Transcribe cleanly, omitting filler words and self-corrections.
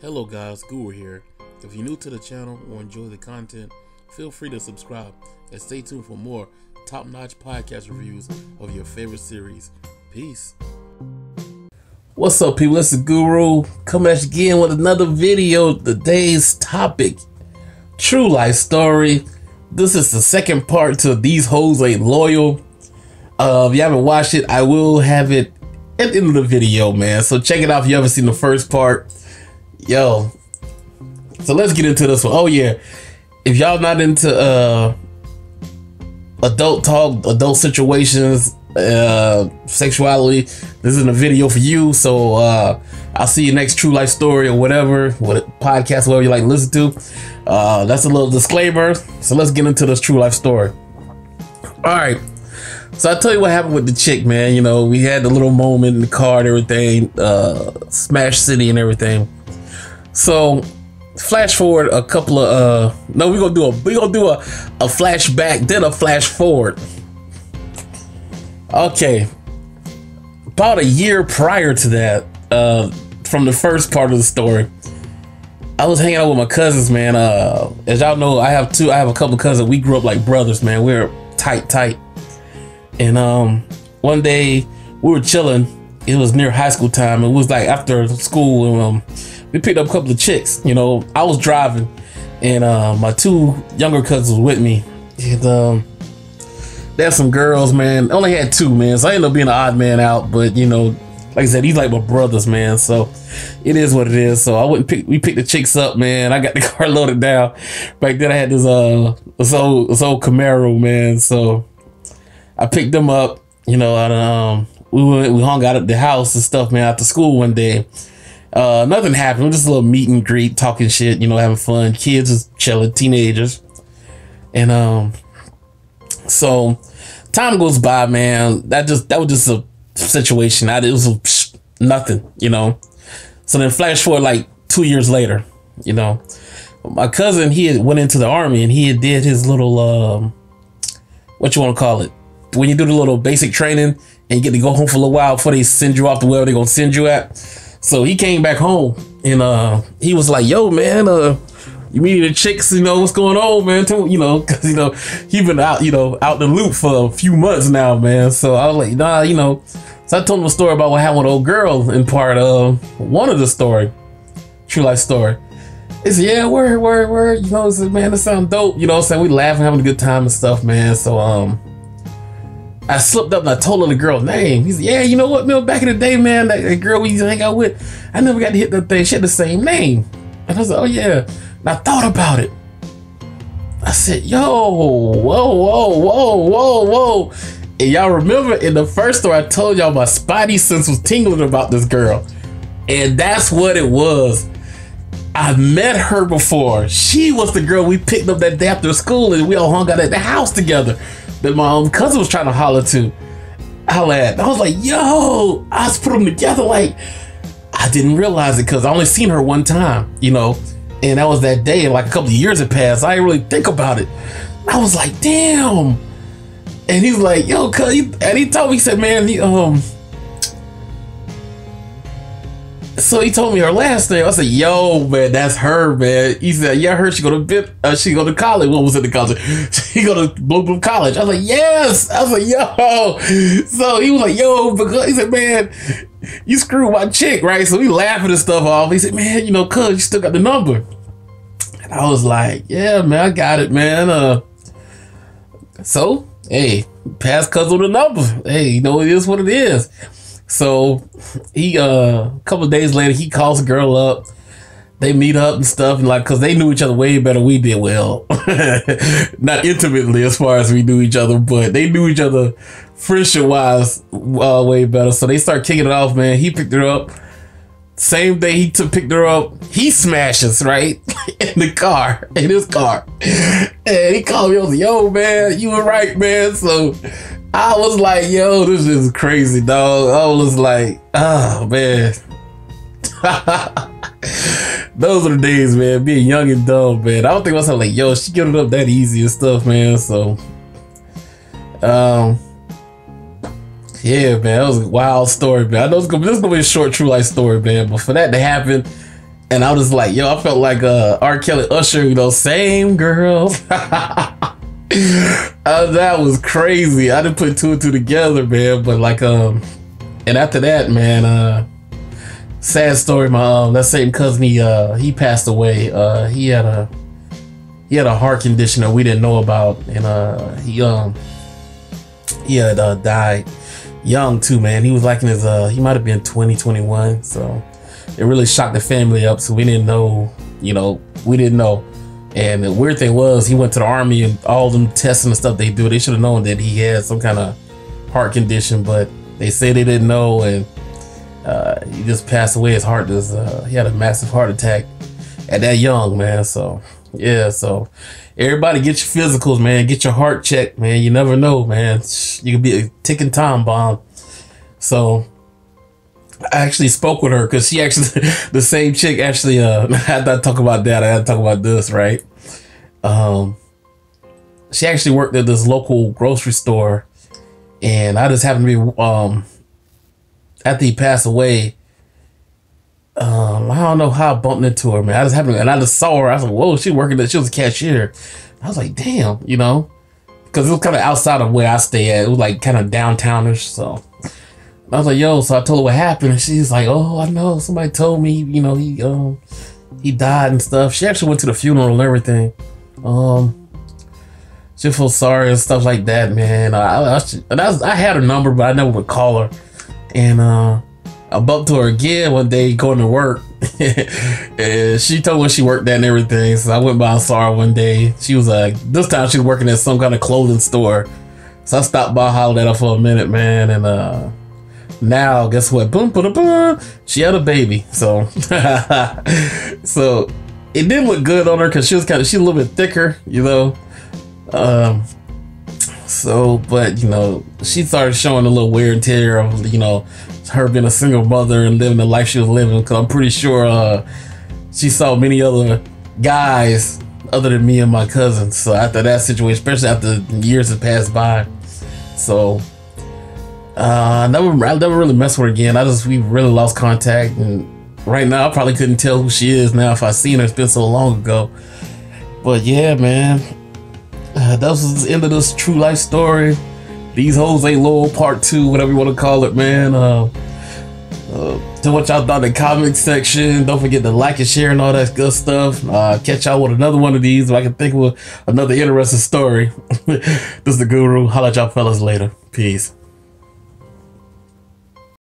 Hello guys, Guru here. If you're new to the channel or enjoy the content, feel free to subscribe and stay tuned for more top-notch podcast reviews of your favorite series. Peace. What's up people, this is Guru coming at you again with another video. Today's topic, true life story. This is the second part to These Hoes Ain't Loyal. If you haven't watched it, I will have it at the end of the video, man. So check it out if you haven't seen the first part. Yo, so let's get into this one. Oh yeah, if y'all not into adult talk, adult situations, sexuality, this isn't a video for you. So I'll see you next true life story or whatever, what podcast, whatever you like to listen to. That's a little disclaimer. So let's get into this true life story. All right, so I'll tell you what happened with the chick, man. You know, we had the little moment in the car and everything, Smash City and everything. So flash forward a couple of we're gonna do a flashback, then a flash forward. Okay, about a year prior to that, from the first part of the story, I was hanging out with my cousins, man. As y'all know, I have a couple of cousins. We grew up like brothers, man. We were tight. And one day we were chilling. It was near high school time. It was like after school, and we picked up a couple of chicks. You know, I was driving, and my two younger cousins were with me. And they had some girls, man. I only had two, man, so I ended up being an odd man out. But you know, like I said, these like my brothers, man. So it is what it is. So I wouldn't pick. We picked the chicks up, man. I got the car loaded down. Back then I had this old Camaro, man. So I picked them up. You know, and we hung out at the house and stuff, man, after school one day. Nothing happened. It was just a little meet and greet, talking shit, you know, having fun. Kids just chilling, teenagers. And so time goes by, man. That was just a situation. It was nothing, you know. So then flash forward like 2 years later, you know, my cousin, he had went into the army, and he had did his little what you want to call it, when you do the little basic training and you get to go home for a little while before they send you off to wherever they're going to send you at. So he came back home, and he was like, yo, man, you meeting the chicks, you know, what's going on, man? You know, because, you know, he been out, you know, out the loop for a few months now, man. So I was like, nah, you know. So I told him a story about what happened with an old girl in part of one of the story, true life story. He said, yeah, word. You know, I said, man, that sounds dope. You know what I'm saying? We laughing, having a good time and stuff, man. So, I slipped up and I told her the girl's name. He said, yeah, you know what, man, back in the day, man, that girl we used to hang out with, I never got to hit that thing. She had the same name. And I was like, oh yeah. And I thought about it. I said, yo, whoa. And y'all remember in the first story, I told y'all my spidey sense was tingling about this girl. And that's what it was. I met her before. She was the girl we picked up that day after school, and we all hung out at the house together, that my own cousin was trying to holler at. I was like, yo, I just put them together. Like, I didn't realize it because I only seen her one time, you know, and that was that day. Like a couple of years had passed. I didn't really think about it. I was like, damn. And he's like, yo, cuz, and he told me, he said, man, so he told me her last name. I said, yo, man, that's her, man. He said, yeah, her, she go to college. What was it, the college? She go to Bloom College. I was like, yes. I was like, yo. So he was like, yo, because he said, man, you screwed my chick, right? So we laughing and stuff off. He said, man, you know, cuz, you still got the number. And I was like, yeah, man, I got it, man. So, hey, pass cuz on the number. Hey, you know, it is what it is. So he a couple of days later, he calls the girl up. They meet up and stuff, and like, cause they knew each other way better than we did. Well, not intimately as far as we knew each other, but they knew each other friendship wise way better. So they start kicking it off, man. He picked her up. Same day he picked her up, he smashes right in the car, in his car, and he called me. I was like, yo, man, you were right, man. So I was like, yo, this is crazy, dog. I was like, oh, man. Those are the days, man, being young and dumb, man. I don't think myself like, yo, she giving it up that easy and stuff, man. So, yeah, man, that was a wild story, man. I know this is going to be a short, true life story, man, but for that to happen, And I was like, yo, I felt like R. Kelly, Usher, you know, same girl. That was crazy. I didn't put two and two together, man. But like, and after that, man, sad story. My that same cousin, he passed away. He had a heart condition that we didn't know about, and he had died young too, man. He was like in his he might have been 20, 21. So it really shocked the family up. So we didn't know, you know, we didn't know. And the weird thing was, he went to the Army and all them tests and stuff they do, they should have known that he had some kind of heart condition, but they say they didn't know. And he just passed away. His heart was, he had a massive heart attack at that young, man. So yeah, so everybody get your physicals, man. Get your heart checked, man. You never know, man. You could be a ticking time bomb. So I actually spoke with her because she actually, the same chick actually, I had to talk about that. I had to talk about this, right? She actually worked at this local grocery store, and I just happened to be, after he passed away, I don't know how I bumped into her, man. I just happened, and I just saw her. I was like, whoa, she working there. She was a cashier. I was like, damn, you know, because it was kind of outside of where I stay at. It was like kind of downtownish, so. I was like, yo, so I told her what happened, and she's like, oh, I know, somebody told me, you know, he died and stuff. She actually went to the funeral and everything. She feels sorry and stuff like that, man. I had her number, but I never would call her. And I bumped to her again one day going to work, and she told me she worked there and everything. So I went by and saw her one day. She was like, this time she was working at some kind of clothing store. So I stopped by, hollered at her for a minute, man, and now guess what? Boom, boom, boom. She had a baby, so so it didn't look good on her because she was kind of, she's a little bit thicker, you know. So, but you know, she started showing a little wear and tear of, you know, her being a single mother and living the life she was living. Because I'm pretty sure she saw many other guys other than me and my cousins. So after that situation, especially after years had passed by, so. I never really messed with her again. We really lost contact, and right now I probably couldn't tell who she is now if I seen her. It's been so long ago. But yeah, man, that was the end of this true life story. These hoes ain't loyal, part 2, whatever you want to call it, man. Tell what y'all thought in the comment section. Don't forget to like and share and all that good stuff. Catch y'all with another one of these if I can think of another interesting story. This is the Guru. Holla at y'all fellas later. Peace.